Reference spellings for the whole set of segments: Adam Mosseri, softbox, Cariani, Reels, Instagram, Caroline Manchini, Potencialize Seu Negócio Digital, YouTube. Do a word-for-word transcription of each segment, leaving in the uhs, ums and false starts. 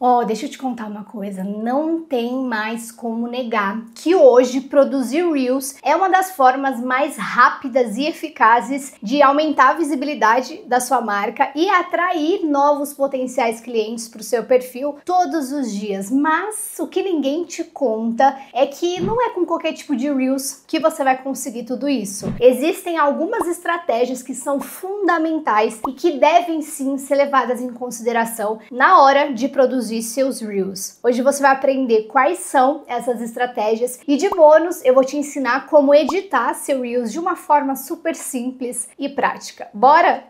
Ó, oh, deixa eu te contar uma coisa, não tem mais como negar que hoje produzir Reels é uma das formas mais rápidas e eficazes de aumentar a visibilidade da sua marca e atrair novos potenciais clientes para o seu perfil todos os dias. Mas o que ninguém te conta é que não é com qualquer tipo de Reels que você vai conseguir tudo isso. Existem algumas estratégias que são fundamentais e que devem sim ser levadas em consideração na hora de produzir seus Reels. Hoje você vai aprender quais são essas estratégias e de bônus eu vou te ensinar como editar seu Reels de uma forma super simples e prática. Bora?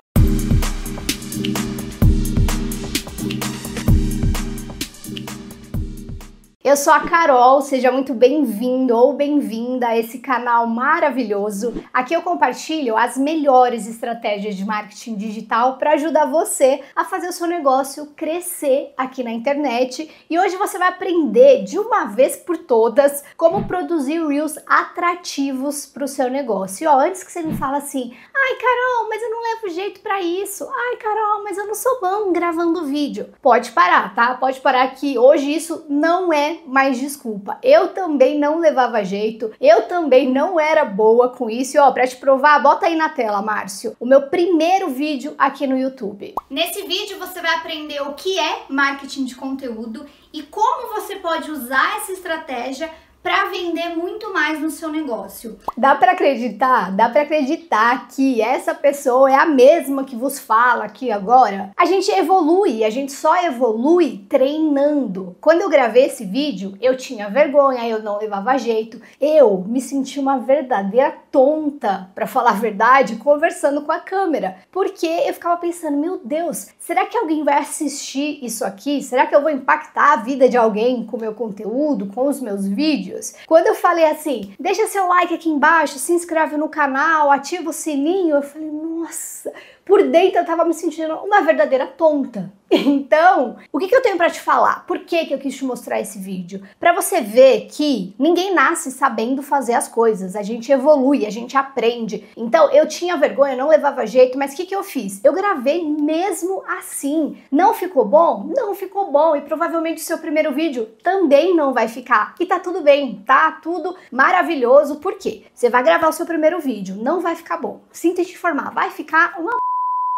Eu sou a Carol, seja muito bem-vindo ou bem-vinda a esse canal maravilhoso. Aqui eu compartilho as melhores estratégias de marketing digital para ajudar você a fazer o seu negócio crescer aqui na internet. E hoje você vai aprender de uma vez por todas como produzir Reels atrativos para o seu negócio. E ó, antes que você me fale assim, ai Carol, mas eu não levo jeito para isso. Ai Carol, mas eu não sou bom gravando vídeo. Pode parar, tá? Pode parar que hoje isso não é mais desculpa. Eu também não levava jeito, eu também não era boa com isso. E ó, pra te provar, bota aí na tela, Márcio, o meu primeiro vídeo aqui no YouTube. Nesse vídeo você vai aprender o que é marketing de conteúdo e como você pode usar essa estratégia para vender muito mais no seu negócio. Dá para acreditar? Dá para acreditar que essa pessoa é a mesma que vos fala aqui agora? A gente evolui, a gente só evolui treinando. Quando eu gravei esse vídeo, eu tinha vergonha, eu não levava jeito, eu me senti uma verdadeira tonta, para falar a verdade, conversando com a câmera, porque eu ficava pensando, meu Deus, será que alguém vai assistir isso aqui? Será que eu vou impactar a vida de alguém com o meu conteúdo, com os meus vídeos? Quando eu falei assim, deixa seu like aqui embaixo, se inscreve no canal, ativa o sininho, eu falei, nossa, por dentro eu tava me sentindo uma verdadeira tonta. Então, o que, que eu tenho para te falar? Por que, que eu quis te mostrar esse vídeo? Para você ver que ninguém nasce sabendo fazer as coisas, a gente evolui, a gente aprende. Então, eu tinha vergonha, não levava jeito, mas o que, que eu fiz? Eu gravei mesmo assim. Não ficou bom? Não ficou bom. E provavelmente o seu primeiro vídeo também não vai ficar. E tá tudo bem, tá tudo maravilhoso. Por quê? Você vai gravar o seu primeiro vídeo, não vai ficar bom. Sinto te informar, vai ficar uma...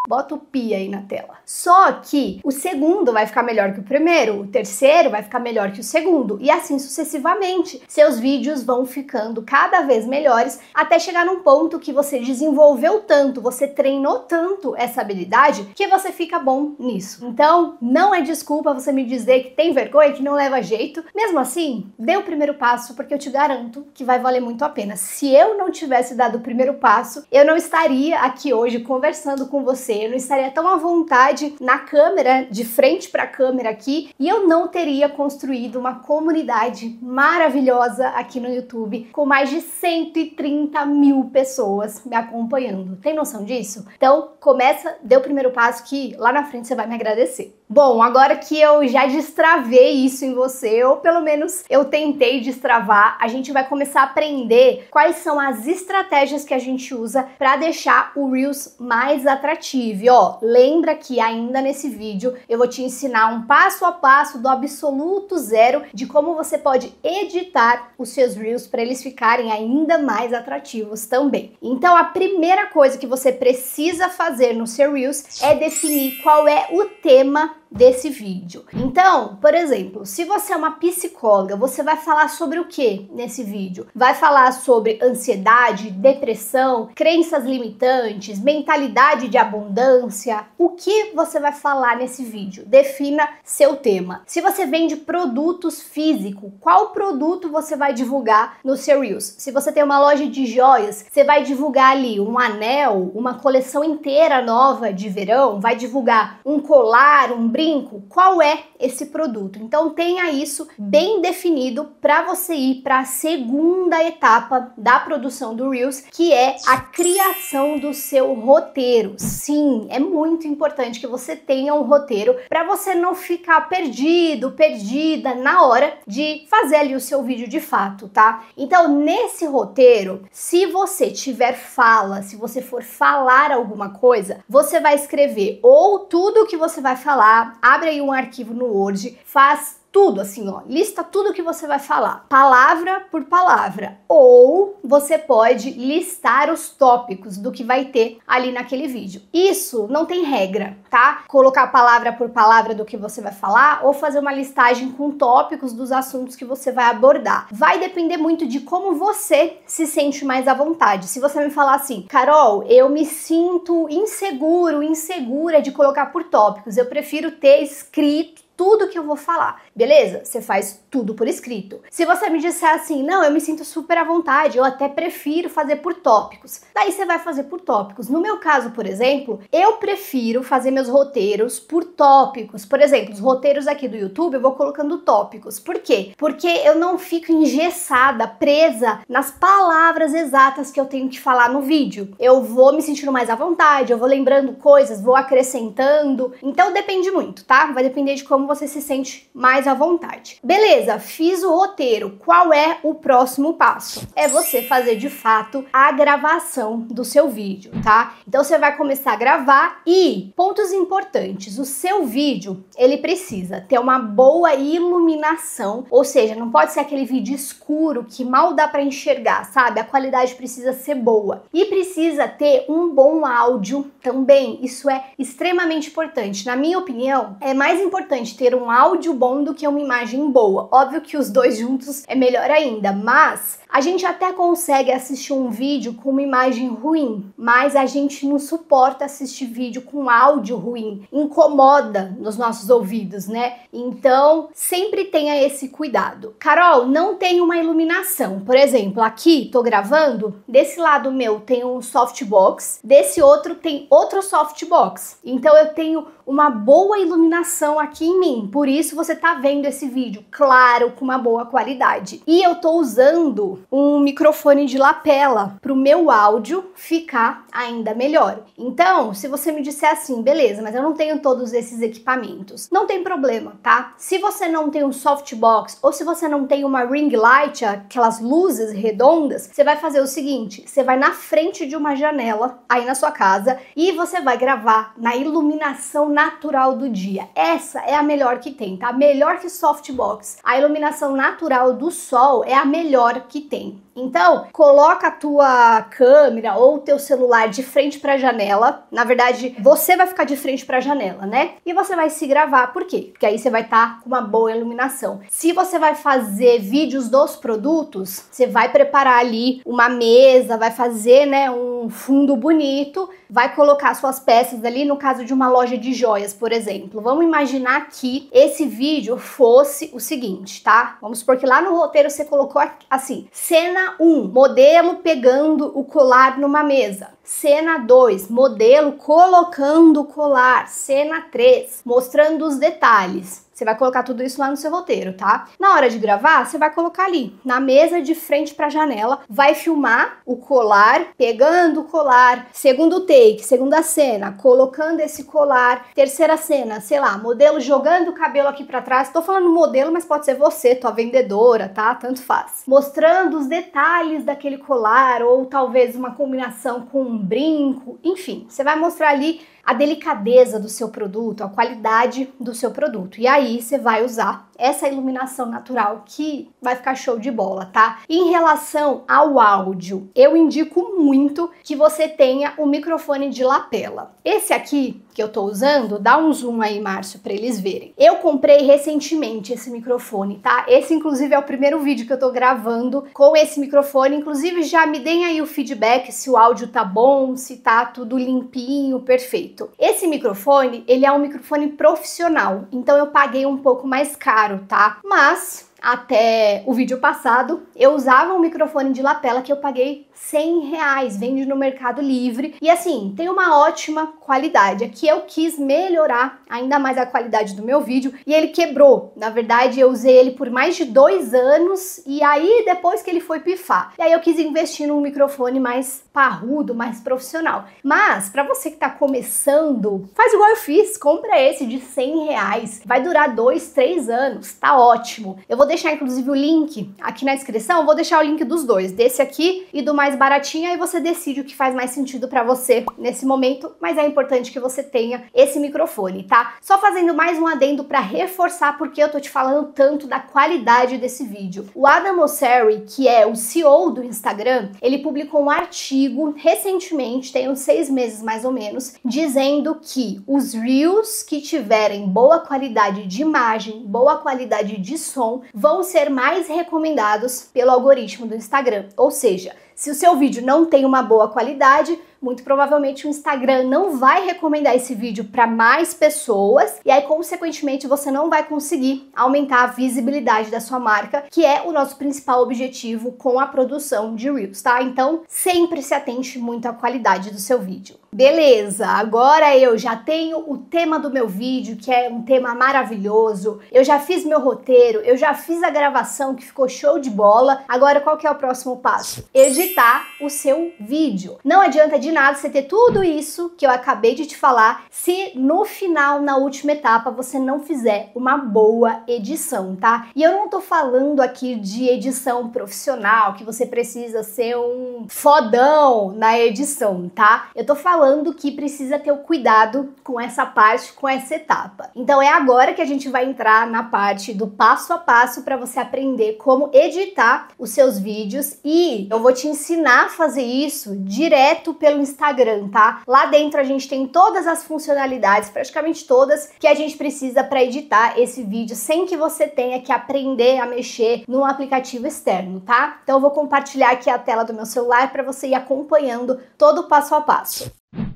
Bota o pi aí na tela. Só que o segundo vai ficar melhor que o primeiro, o terceiro vai ficar melhor que o segundo e assim sucessivamente. Seus vídeos vão ficando cada vez melhores até chegar num ponto que você desenvolveu tanto, você treinou tanto essa habilidade que você fica bom nisso. Então, não é desculpa você me dizer que tem vergonha e que não leva jeito. Mesmo assim, dê o primeiro passo porque eu te garanto que vai valer muito a pena. Se eu não tivesse dado o primeiro passo, eu não estaria aqui hoje conversando com você. Eu não estaria tão à vontade na câmera, de frente para a câmera aqui, e eu não teria construído uma comunidade maravilhosa aqui no YouTube com mais de cento e trinta mil pessoas me acompanhando. Tem noção disso? Então começa, dê o primeiro passo que lá na frente você vai me agradecer. Bom, agora que eu já destravei isso em você, ou pelo menos eu tentei destravar, a gente vai começar a aprender quais são as estratégias que a gente usa para deixar o Reels mais atrativo. E, ó, lembra que ainda nesse vídeo eu vou te ensinar um passo a passo do absoluto zero de como você pode editar os seus Reels para eles ficarem ainda mais atrativos também. Então, a primeira coisa que você precisa fazer no seu Reels é definir qual é o tema desse vídeo. Então, por exemplo, se você é uma psicóloga, você vai falar sobre o que nesse vídeo? Vai falar sobre ansiedade, depressão, crenças limitantes, mentalidade de abundância. O que você vai falar nesse vídeo? Defina seu tema. Se você vende produtos físicos, qual produto você vai divulgar no seu Reels? Se você tem uma loja de joias, você vai divulgar ali um anel, uma coleção inteira nova de verão, vai divulgar um colar, um brinco. Qual é esse produto? Então tenha isso bem definido para você ir para a segunda etapa da produção do Reels, que é a criação do seu roteiro. Sim, é muito importante que você tenha um roteiro para você não ficar perdido, perdida na hora de fazer ali o seu vídeo de fato, tá? Então nesse roteiro, se você tiver fala, se você for falar alguma coisa, você vai escrever ou tudo que você vai falar, tá? Abre aí um arquivo no Word, faz tudo assim, ó, lista tudo que você vai falar, palavra por palavra, ou você pode listar os tópicos do que vai ter ali naquele vídeo. Isso não tem regra, tá? Colocar palavra por palavra do que você vai falar ou fazer uma listagem com tópicos dos assuntos que você vai abordar. Vai depender muito de como você se sente mais à vontade. Se você me falar assim, Carol, eu me sinto inseguro, insegura de colocar por tópicos, eu prefiro ter escrito tudo que eu vou falar, beleza? Você faz tudo por escrito. Se você me disser assim, não, eu me sinto super à vontade, eu até prefiro fazer por tópicos, daí você vai fazer por tópicos. No meu caso, por exemplo, eu prefiro fazer meus roteiros por tópicos. Por exemplo, os roteiros aqui do YouTube, eu vou colocando tópicos. Por quê? Porque eu não fico engessada, presa nas palavras exatas que eu tenho que falar no vídeo. Eu vou me sentindo mais à vontade, eu vou lembrando coisas, vou acrescentando. Então depende muito, tá? Vai depender de como você se sente mais à vontade. Beleza, fiz o roteiro. Qual é o próximo passo? É você fazer de fato a gravação do seu vídeo, tá? Então você vai começar a gravar e pontos importantes. O seu vídeo, ele precisa ter uma boa iluminação, ou seja, não pode ser aquele vídeo escuro que mal dá para enxergar, sabe? A qualidade precisa ser boa. E precisa ter um bom áudio também. Isso é extremamente importante. Na minha opinião, é mais importante ter ter um áudio bom do que uma imagem boa. Óbvio que os dois juntos é melhor ainda, mas a gente até consegue assistir um vídeo com uma imagem ruim, mas a gente não suporta assistir vídeo com áudio ruim, incomoda nos nossos ouvidos, né? Então, sempre tenha esse cuidado. Carol, não tem uma iluminação. Por exemplo, aqui tô gravando, desse lado meu tem um softbox, desse outro tem outro softbox. Então eu tenho uma boa iluminação aqui em mim. Por isso você tá vendo esse vídeo claro, com uma boa qualidade. E eu tô usando um microfone de lapela para o meu áudio ficar ainda melhor. Então, se você me disser assim, beleza, mas eu não tenho todos esses equipamentos, não tem problema, tá? Se você não tem um softbox ou se você não tem uma ring light, aquelas luzes redondas, você vai fazer o seguinte, você vai na frente de uma janela aí na sua casa e você vai gravar na iluminação natural do dia. Essa é a melhor melhor que tem, tá? Melhor que softbox. A iluminação natural do sol é a melhor que tem. Então, coloca a tua câmera ou o teu celular de frente para a janela. Na verdade, você vai ficar de frente para a janela, né? E você vai se gravar. Por quê? Porque aí você vai estar tá com uma boa iluminação. Se você vai fazer vídeos dos produtos, você vai preparar ali uma mesa, vai fazer, né, um fundo bonito, vai colocar suas peças ali, no caso de uma loja de joias, por exemplo. Vamos imaginar que esse vídeo fosse o seguinte, tá? Vamos supor que lá no roteiro você colocou assim, cena um, modelo pegando o colar numa mesa. Cena dois, modelo colocando o colar. Cena três, mostrando os detalhes. Você vai colocar tudo isso lá no seu roteiro, tá? Na hora de gravar, você vai colocar ali, na mesa de frente pra janela, vai filmar o colar, pegando o colar, segundo take, segunda cena, colocando esse colar, terceira cena, sei lá, modelo jogando o cabelo aqui pra trás, tô falando modelo, mas pode ser você, tua vendedora, tá? Tanto faz. Mostrando os detalhes daquele colar, ou talvez uma combinação com um brinco, enfim, você vai mostrar ali a delicadeza do seu produto, a qualidade do seu produto. E aí você vai usar essa iluminação natural que vai ficar show de bola, tá? Em relação ao áudio, eu indico muito que você tenha um microfone de lapela. Esse aqui que eu tô usando, dá um zoom aí, Márcio, pra eles verem. Eu comprei recentemente esse microfone, tá? Esse, inclusive, é o primeiro vídeo que eu tô gravando com esse microfone. Inclusive, já me deem aí o feedback se o áudio tá bom, se tá tudo limpinho, perfeito. Esse microfone, ele é um microfone profissional, então eu paguei um pouco mais caro, tá? Mas até o vídeo passado, eu usava um microfone de lapela que eu paguei cem reais, vende no Mercado Livre. E assim, tem uma ótima qualidade. Aqui eu quis melhorar ainda mais a qualidade do meu vídeo e ele quebrou. Na verdade, eu usei ele por mais de dois anos e aí depois que ele foi pifar. E aí eu quis investir num microfone mais parrudo, mais profissional. Mas, pra você que tá começando, faz igual eu fiz, compra esse de cem reais. Vai durar dois, três anos, tá ótimo. Eu vou deixar inclusive o link aqui na descrição, vou deixar o link dos dois, desse aqui e do mais baratinho, aí você decide o que faz mais sentido pra você nesse momento, mas é importante que você tenha esse microfone, tá? Só fazendo mais um adendo pra reforçar porque eu tô te falando tanto da qualidade desse vídeo. O Adam Mosseri, que é o C E O do Instagram, ele publicou um artigo recentemente, tem uns seis meses mais ou menos, dizendo que os Reels que tiverem boa qualidade de imagem, boa qualidade de som, vão ser mais recomendados pelo algoritmo do Instagram. Ou seja, se o seu vídeo não tem uma boa qualidade, muito provavelmente o Instagram não vai recomendar esse vídeo para mais pessoas e aí, consequentemente, você não vai conseguir aumentar a visibilidade da sua marca, que é o nosso principal objetivo com a produção de Reels, tá? Então, sempre se atente muito à qualidade do seu vídeo. Beleza, agora eu já tenho o tema do meu vídeo, que é um tema maravilhoso, eu já fiz meu roteiro, eu já fiz a gravação que ficou show de bola, agora qual que é o próximo passo? Editar o seu vídeo. Não adianta de nada você ter tudo isso que eu acabei de te falar, se no final, na última etapa, você não fizer uma boa edição, tá? E eu não tô falando aqui de edição profissional, que você precisa ser um fodão na edição, tá? Eu tô falando falando que precisa ter o cuidado com essa parte, com essa etapa. Então é agora que a gente vai entrar na parte do passo a passo para você aprender como editar os seus vídeos e eu vou te ensinar a fazer isso direto pelo Instagram, tá? Lá dentro a gente tem todas as funcionalidades, praticamente todas, que a gente precisa para editar esse vídeo sem que você tenha que aprender a mexer num aplicativo externo, tá? Então eu vou compartilhar aqui a tela do meu celular para você ir acompanhando todo o passo a passo.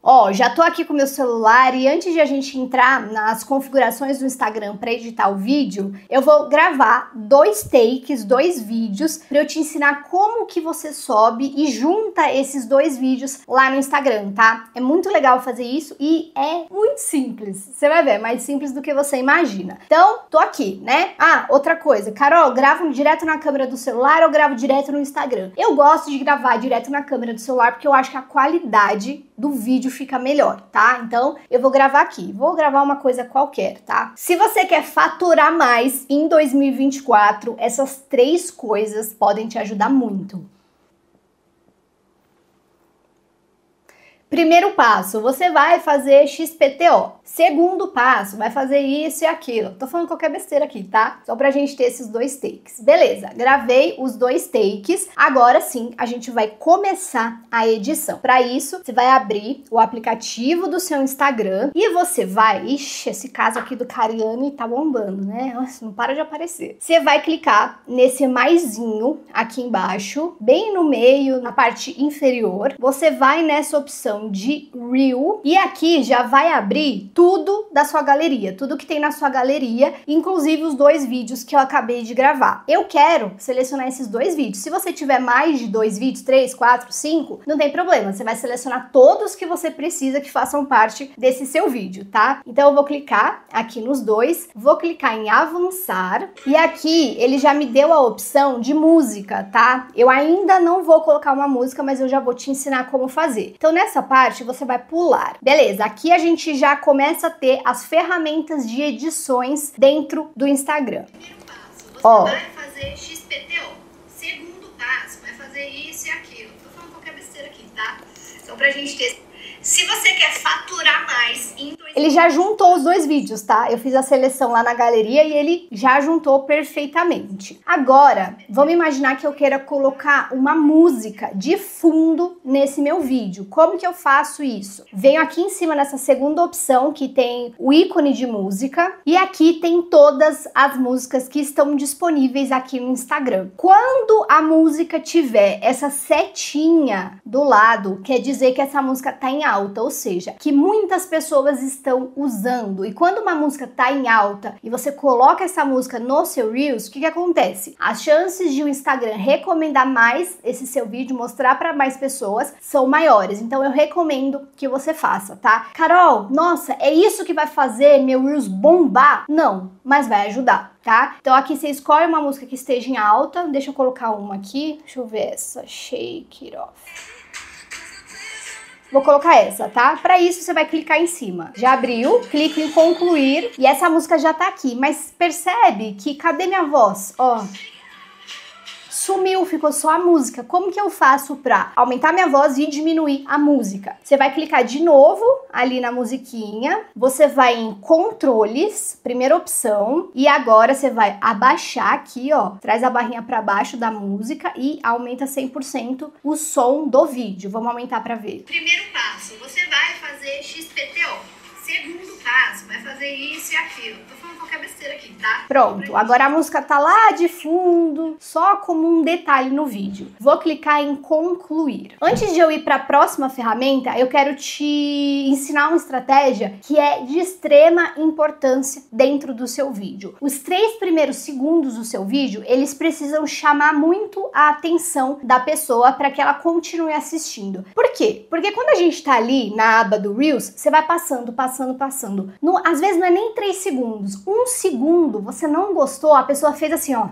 Ó, já tô aqui com meu celular e antes de a gente entrar nas configurações do Instagram para editar o vídeo, eu vou gravar dois takes, dois vídeos, para eu te ensinar como que você sobe e junta esses dois vídeos lá no Instagram, tá? É muito legal fazer isso e é muito simples, você vai ver, é mais simples do que você imagina. Então, tô aqui, né? Ah, outra coisa, Carol, gravo direto na câmera do celular ou gravo direto no Instagram? Eu gosto de gravar direto na câmera do celular porque eu acho que a qualidade do vídeo fica melhor, tá? Então eu vou gravar aqui, vou gravar uma coisa qualquer, tá? Se você quer faturar mais em dois mil e vinte e quatro, essas três coisas podem te ajudar muito. Primeiro passo, você vai fazer X P T O. Segundo passo, vai fazer isso e aquilo. Tô falando qualquer besteira aqui, tá? Só pra gente ter esses dois takes. Beleza, gravei os dois takes. Agora sim, a gente vai começar a edição. Pra isso, você vai abrir o aplicativo do seu Instagram e você vai... Ixi, esse caso aqui do Cariani tá bombando, né? Nossa, não para de aparecer. Você vai clicar nesse maisinho aqui embaixo, bem no meio, na parte inferior. Você vai nessa opção de Reel e aqui já vai abrir tudo da sua galeria, tudo que tem na sua galeria, inclusive os dois vídeos que eu acabei de gravar. Eu quero selecionar esses dois vídeos. Se você tiver mais de dois vídeos, três, quatro, cinco, não tem problema. Você vai selecionar todos que você precisa que façam parte desse seu vídeo, tá? Então eu vou clicar aqui nos dois, vou clicar em avançar e aqui ele já me deu a opção de música, tá? Eu ainda não vou colocar uma música, mas eu já vou te ensinar como fazer. Então nessa parte parte você vai pular. Beleza, aqui a gente já começa a ter as ferramentas de edições dentro do Instagram. Primeiro passo, você Ó. vai fazer X P T O. Segundo passo, vai fazer isso e aquilo. Tô falando qualquer besteira aqui, tá? Só pra gente ter... Se você quer faturar mais em... Ele já juntou os dois vídeos, tá? Eu fiz a seleção lá na galeria e ele já juntou perfeitamente. Agora, vamos imaginar que eu queira colocar uma música de fundo nesse meu vídeo. Como que eu faço isso? Venho aqui em cima nessa segunda opção que tem o ícone de música e aqui tem todas as músicas que estão disponíveis aqui no Instagram. Quando a música tiver essa setinha do lado, quer dizer que essa música tá em alta, ou seja, que muitas pessoas estão estão usando. E quando uma música tá em alta e você coloca essa música no seu Reels, o que que acontece? As chances de o Instagram recomendar mais esse seu vídeo, mostrar para mais pessoas, são maiores. Então eu recomendo que você faça, tá? Carol, nossa, é isso que vai fazer meu Reels bombar? Não, mas vai ajudar. Tá? Então aqui você escolhe uma música que esteja em alta, deixa eu colocar uma aqui, deixa eu ver essa, Shake It Off. Vou colocar essa, tá? Para isso, você vai clicar em cima. Já abriu, clica em concluir e essa música já tá aqui. Mas percebe que cadê minha voz? Ó, sumiu, ficou só a música. Como que eu faço para aumentar minha voz e diminuir a música? Você vai clicar de novo ali na musiquinha, você vai em controles, primeira opção, e agora você vai abaixar aqui, ó, traz a barrinha para baixo da música e aumenta cem por cento o som do vídeo. Vamos aumentar para ver. Primeiro passo, você vai fazer X P T O. Segundo passo, vai fazer isso e aquilo. Tô falando qualquer besteira aqui, tá? Pronto, agora a música tá lá de fundo, só como um detalhe no vídeo. Vou clicar em concluir. Antes de eu ir para a próxima ferramenta, eu quero te ensinar uma estratégia que é de extrema importância dentro do seu vídeo. Os três primeiros segundos do seu vídeo, eles precisam chamar muito a atenção da pessoa para que ela continue assistindo. Por quê? Porque quando a gente tá ali na aba do Reels, você vai passando, passando, passando, passando. No, às vezes não é nem três segundos. Um segundo, você não gostou, a pessoa fez assim, ó.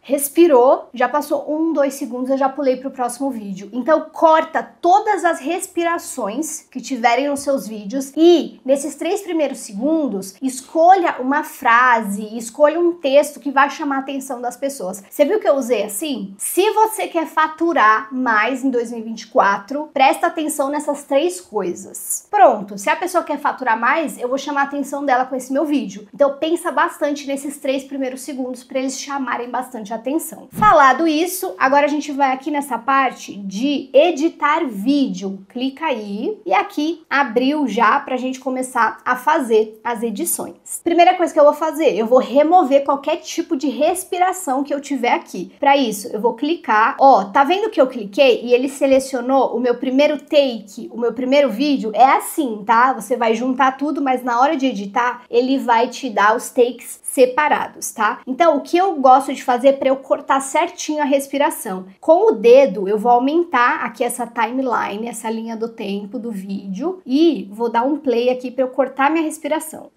Respirou, já passou um, dois segundos, eu já pulei para o próximo vídeo. Então corta todas as respirações que tiverem nos seus vídeos e nesses três primeiros segundos, escolha uma frase, escolha um texto que vai chamar a atenção das pessoas. Você viu que eu usei assim? Se você quer faturar mais em dois mil e vinte e quatro, presta atenção nessas três coisas. Pronto, se a pessoa quer faturar mais, eu vou chamar a atenção dela com esse meu vídeo. Então pensa bastante nesses três primeiros segundos para eles chamarem bastante a atenção. Falado isso, agora a gente vai aqui nessa parte de editar vídeo. Clica aí e aqui abriu já pra gente começar a fazer as edições. Primeira coisa que eu vou fazer, eu vou remover qualquer tipo de respiração que eu tiver aqui. Pra isso, eu vou clicar. Ó, tá vendo que eu cliquei e ele selecionou o meu primeiro take, o meu primeiro vídeo? É assim, tá? Você vai juntar tudo, mas na hora de editar, ele vai te dar os takes separados, tá? Então, o que eu gosto de fazer para eu cortar certinho a respiração. Com o dedo, eu vou aumentar aqui essa timeline, essa linha do tempo do vídeo e vou dar um play aqui para eu cortar minha respiração.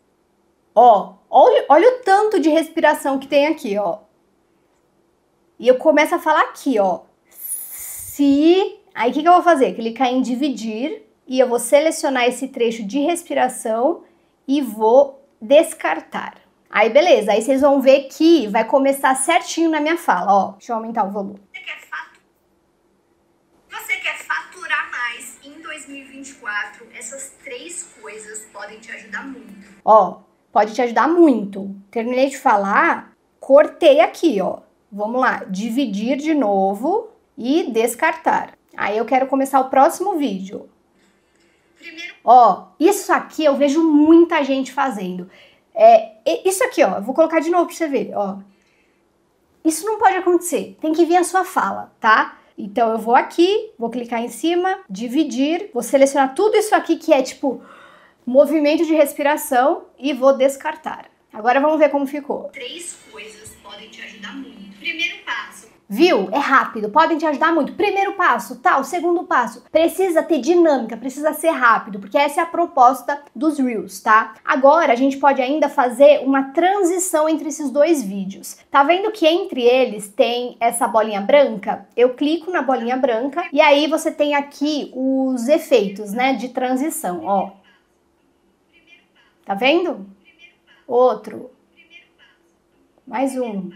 Ó, olha, olha o tanto de respiração que tem aqui, ó. E eu começo a falar aqui, ó. Se... Aí, o que que eu vou fazer? Clicar em dividir e eu vou selecionar esse trecho de respiração e vou descartar. Aí, beleza. Aí vocês vão ver que vai começar certinho na minha fala, ó. Deixa eu aumentar o volume. Você quer, fatu... Você quer faturar mais em dois mil e vinte e quatro? Essas três coisas podem te ajudar muito. Ó, pode te ajudar muito. Terminei de falar, cortei aqui, ó. Vamos lá. Dividir de novo e descartar. Aí eu quero começar o próximo vídeo. Primeiro... Ó, isso aqui eu vejo muita gente fazendo. É, isso aqui, ó, eu vou colocar de novo pra você ver, ó. Isso não pode acontecer, tem que vir a sua fala, tá? Então eu vou aqui, vou clicar em cima, dividir, vou selecionar tudo isso aqui que é tipo movimento de respiração e vou descartar. Agora vamos ver como ficou. Três coisas podem te ajudar muito. Primeiro passo. Viu? É rápido, podem te ajudar muito. Primeiro passo, tal, segundo passo. Precisa ter dinâmica, precisa ser rápido, porque essa é a proposta dos Reels, tá? Agora, a gente pode ainda fazer uma transição entre esses dois vídeos. Tá vendo que entre eles tem essa bolinha branca? Eu clico na bolinha branca e aí você tem aqui os efeitos, né, de transição, ó. Tá vendo? Outro. Mais um.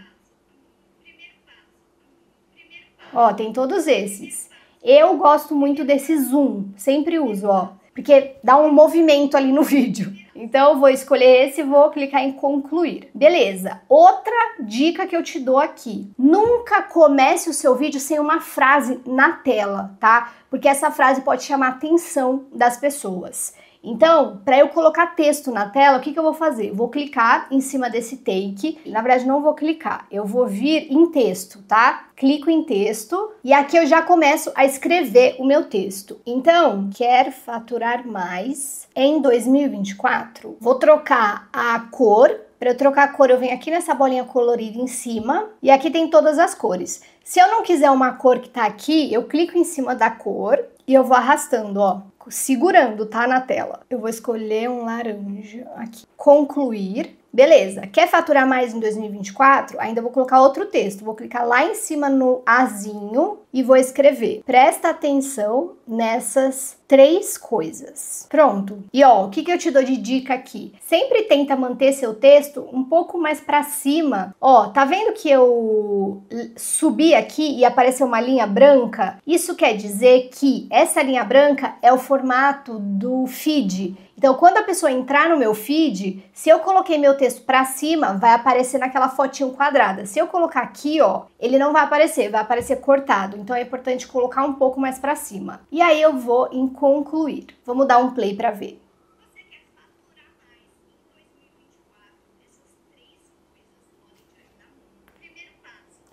Ó, tem todos esses. Eu gosto muito desse zoom, sempre uso, ó, porque dá um movimento ali no vídeo. Então eu vou escolher esse e vou clicar em concluir. Beleza, outra dica que eu te dou aqui. Nunca comece o seu vídeo sem uma frase na tela, tá? Porque essa frase pode chamar a atenção das pessoas. Então, para eu colocar texto na tela, o que que eu vou fazer? Vou clicar em cima desse take. Na verdade, não vou clicar. Eu vou vir em texto, tá? Clico em texto e aqui eu já começo a escrever o meu texto. Então, quer faturar mais em dois mil e vinte e quatro? Vou trocar a cor. Para eu trocar a cor, eu venho aqui nessa bolinha colorida em cima e aqui tem todas as cores. Se eu não quiser uma cor que tá aqui, eu clico em cima da cor e eu vou arrastando, ó. Segurando, tá? Na tela. Eu vou escolher um laranja aqui. Concluir. Beleza, quer faturar mais em dois mil e vinte e quatro? Ainda vou colocar outro texto, vou clicar lá em cima no azinho e vou escrever. Presta atenção nessas três coisas. Pronto. E ó, o que que eu te dou de dica aqui? Sempre tenta manter seu texto um pouco mais pra cima. Ó, tá vendo que eu subi aqui e apareceu uma linha branca? Isso quer dizer que essa linha branca é o formato do feed. Então, quando a pessoa entrar no meu feed, se eu coloquei meu texto pra cima, vai aparecer naquela fotinho quadrada. Se eu colocar aqui, ó, ele não vai aparecer, vai aparecer cortado. Então, é importante colocar um pouco mais pra cima. E aí, eu vou em concluir. Vamos dar um play pra ver.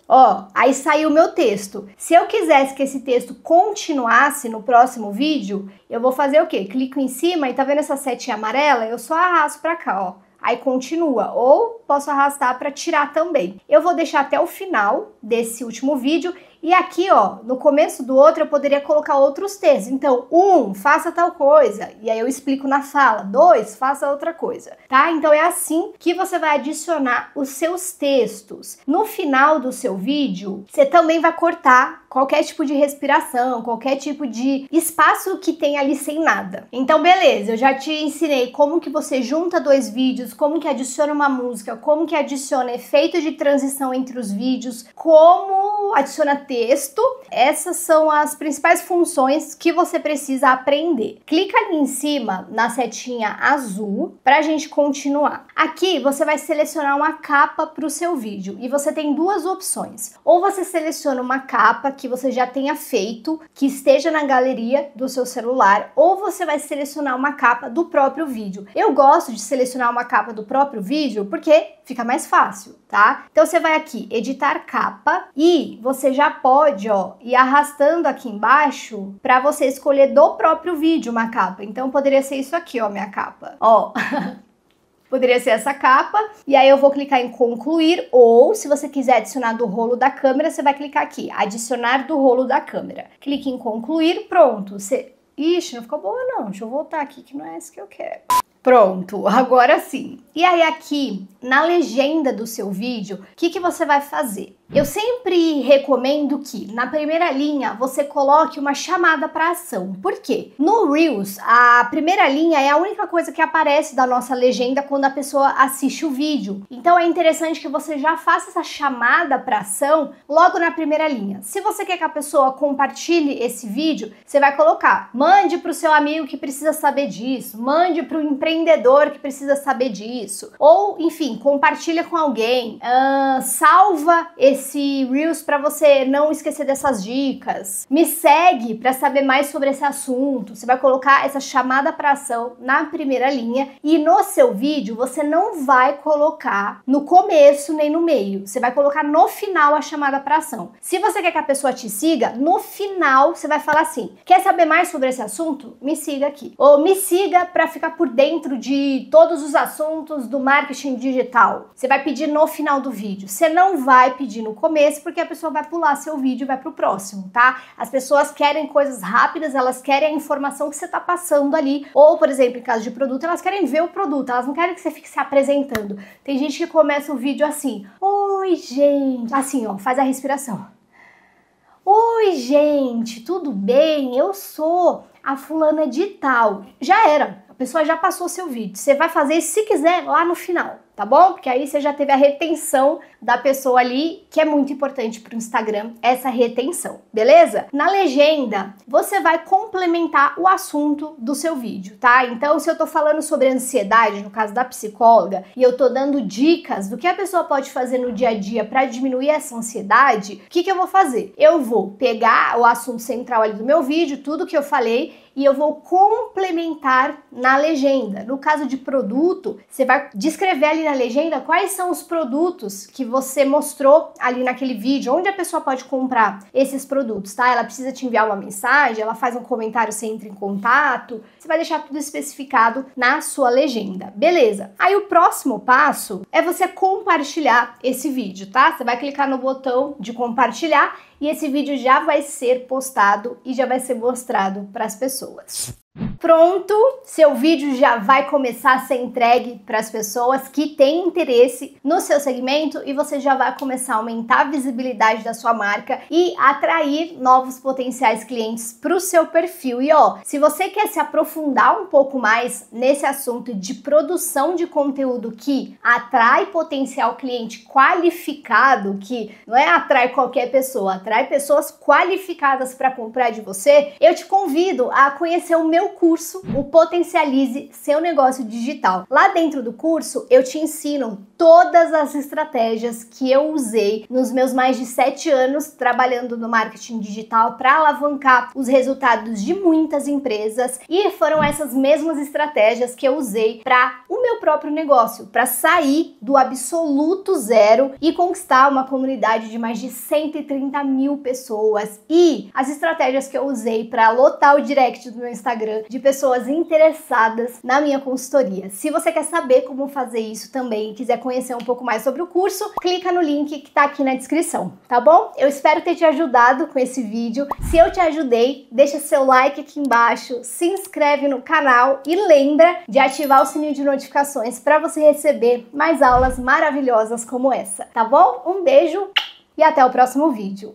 Ó, aí saiu o meu texto. Se eu quisesse que esse texto continuasse no próximo vídeo, eu vou fazer o quê? Clico em cima e tá vendo essa setinha amarela? Eu só arrasto pra cá, ó. Aí continua, ou posso arrastar para tirar também. Eu vou deixar até o final desse último vídeo e aqui, ó, no começo do outro eu poderia colocar outros textos. Então, um, faça tal coisa, e aí eu explico na fala. Dois, faça outra coisa, tá? Então é assim que você vai adicionar os seus textos. No final do seu vídeo, você também vai cortar qualquer tipo de respiração, qualquer tipo de espaço que tem ali sem nada. Então, beleza, eu já te ensinei como que você junta dois vídeos, como que adiciona uma música, como que adiciona efeito de transição entre os vídeos, como adiciona texto. Essas são as principais funções que você precisa aprender. Clica ali em cima na setinha azul pra gente continuar. Aqui você vai selecionar uma capa para o seu vídeo e você tem duas opções. Ou você seleciona uma capa que que você já tenha feito, que esteja na galeria do seu celular, ou você vai selecionar uma capa do próprio vídeo. Eu gosto de selecionar uma capa do próprio vídeo porque fica mais fácil, tá? Então você vai aqui, editar capa, e você já pode, ó, ir arrastando aqui embaixo para você escolher do próprio vídeo uma capa. Então poderia ser isso aqui, ó, minha capa. Ó. Poderia ser essa capa, e aí eu vou clicar em concluir, ou se você quiser adicionar do rolo da câmera, você vai clicar aqui, adicionar do rolo da câmera. Clique em concluir, pronto. Você... Ixi, não ficou boa não, deixa eu voltar aqui que não é isso que eu quero. Pronto, agora sim. E aí aqui, na legenda do seu vídeo, o que que você vai fazer? Eu sempre recomendo que, na primeira linha, você coloque uma chamada para ação. Por quê? No Reels, a primeira linha é a única coisa que aparece da nossa legenda quando a pessoa assiste o vídeo. Então, é interessante que você já faça essa chamada para ação logo na primeira linha. Se você quer que a pessoa compartilhe esse vídeo, você vai colocar, mande para o seu amigo que precisa saber disso, mande para o empreendedor que precisa saber disso. Ou, enfim, compartilha com alguém, uh, salva esse esse Reels para você não esquecer dessas dicas. Me segue para saber mais sobre esse assunto. Você vai colocar essa chamada para ação na primeira linha e no seu vídeo você não vai colocar no começo nem no meio. Você vai colocar no final a chamada para ação. Se você quer que a pessoa te siga, no final você vai falar assim: quer saber mais sobre esse assunto? Me siga aqui. Ou me siga para ficar por dentro de todos os assuntos do marketing digital. Você vai pedir no final do vídeo. Você não vai pedir no começo, porque a pessoa vai pular seu vídeo e vai pro próximo, tá? As pessoas querem coisas rápidas, elas querem a informação que você tá passando ali, ou, por exemplo, em caso de produto, elas querem ver o produto, elas não querem que você fique se apresentando. Tem gente que começa o vídeo assim, oi, gente, assim, ó, faz a respiração. Oi, gente, tudo bem? Eu sou a fulana de tal. Já era, a pessoa já passou seu vídeo. Você vai fazer isso, se quiser, lá no final, tá bom? Porque aí você já teve a retenção da pessoa ali, que é muito importante para o Instagram, essa retenção, beleza? Na legenda, você vai complementar o assunto do seu vídeo, tá? Então, se eu tô falando sobre ansiedade, no caso da psicóloga, e eu tô dando dicas do que a pessoa pode fazer no dia a dia para diminuir essa ansiedade, o que que eu vou fazer? Eu vou pegar o assunto central ali do meu vídeo, tudo que eu falei, e eu vou complementar na legenda. No caso de produto, você vai descrever ali na legenda quais são os produtos que você mostrou ali naquele vídeo, onde a pessoa pode comprar esses produtos, tá? Ela precisa te enviar uma mensagem, ela faz um comentário, você entra em contato, você vai deixar tudo especificado na sua legenda, beleza? Aí o próximo passo é você compartilhar esse vídeo, tá? Você vai clicar no botão de compartilhar e esse vídeo já vai ser postado e já vai ser mostrado para as pessoas. Pronto, seu vídeo já vai começar a ser entregue para as pessoas que têm interesse no seu segmento e você já vai começar a aumentar a visibilidade da sua marca e atrair novos potenciais clientes para o seu perfil. E ó, se você quer se aprofundar um pouco mais nesse assunto de produção de conteúdo que atrai potencial cliente qualificado, que não é atrai qualquer pessoa, atrai pessoas qualificadas para comprar de você, eu te convido a conhecer o meu curso, o Potencialize Seu Negócio Digital. Lá dentro do curso eu te ensino todas as estratégias que eu usei nos meus mais de sete anos trabalhando no marketing digital para alavancar os resultados de muitas empresas, e foram essas mesmas estratégias que eu usei para o meu próprio negócio, para sair do absoluto zero e conquistar uma comunidade de mais de cento e trinta mil pessoas, e as estratégias que eu usei para lotar o direct do meu Instagram de pessoas interessadas na minha consultoria. Se você quer saber como fazer isso também e quiser conhecer um pouco mais sobre o curso, clica no link que tá aqui na descrição, tá bom? Eu espero ter te ajudado com esse vídeo. Se eu te ajudei, deixa seu like aqui embaixo, se inscreve no canal e lembra de ativar o sininho de notificações para você receber mais aulas maravilhosas como essa, tá bom? Um beijo e até o próximo vídeo.